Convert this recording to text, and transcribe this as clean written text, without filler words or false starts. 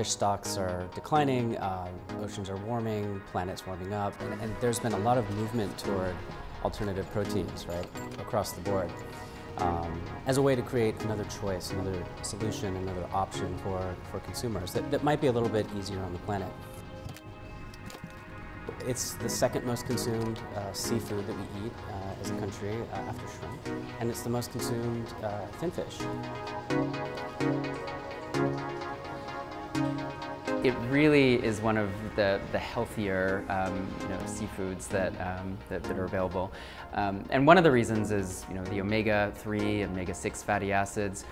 fish stocks are declining, oceans are warming, planets warming up, and there's been a lot of movement toward alternative proteins, right, across the board, as a way to create another choice, another solution, another option for consumers that might be a little bit easier on the planet. It's the second most consumed seafood that we eat as a country after shrimp, and it's the most consumed thin fish. It really is one of the healthier seafoods that are available, and one of the reasons is the omega-3 and omega-6 fatty acids.